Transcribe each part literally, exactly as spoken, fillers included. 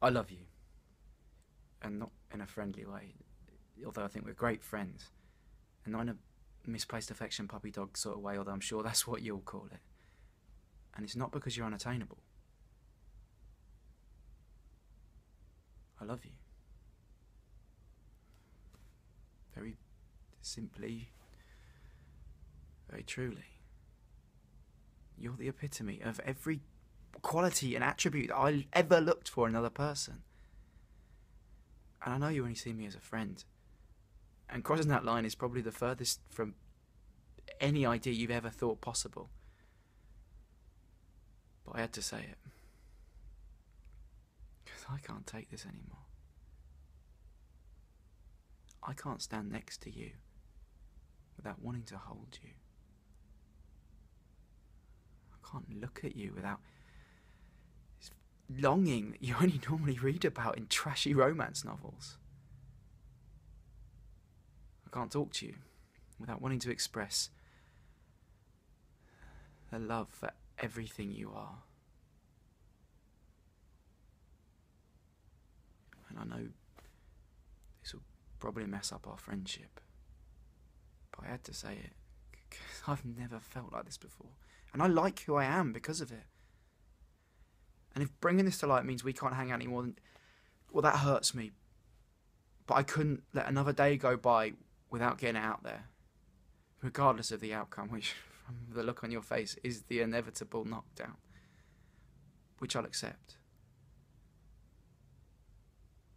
I love you. And not in a friendly way, although I think we're great friends. And not in a misplaced affection puppy dog sort of way, although I'm sure that's what you'll call it. And it's not because you're unattainable. I love you. Very simply, very truly. You're the epitome of every quality and attribute I ever looked for in another person. And I know you only see me as a friend. And crossing that line is probably the furthest from any idea you've ever thought possible. But I had to say it. Because I can't take this anymore. I can't stand next to you without wanting to hold you. I can't look at you without this longing that you only normally read about in trashy romance novels. I can't talk to you without wanting to express the love for everything you are. And I know this will probably mess up our friendship, but I had to say it because I've never felt like this before. And I like who I am because of it. And if bringing this to light means we can't hang out anymore, then, well, that hurts me. But I couldn't let another day go by without getting it out there, regardless of the outcome, which, from the look on your face, is the inevitable knockdown, which I'll accept.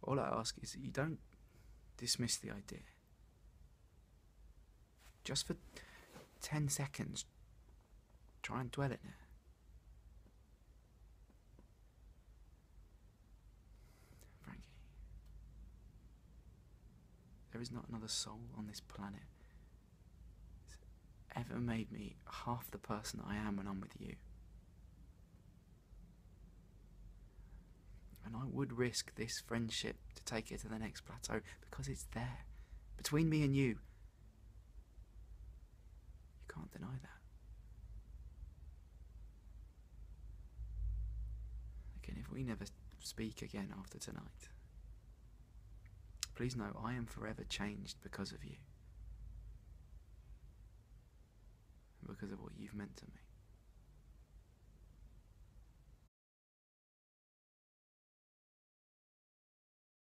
All I ask is that you don't dismiss the idea. Just for ten seconds, try and dwell in it. Frankie, there is not another soul on this planet that's ever made me half the person I am when I'm with you. And I would risk this friendship to take it to the next plateau because it's there, between me and you. You can't deny that. And if we never speak again after tonight, please know I am forever changed because of you. And because of what you've meant to me.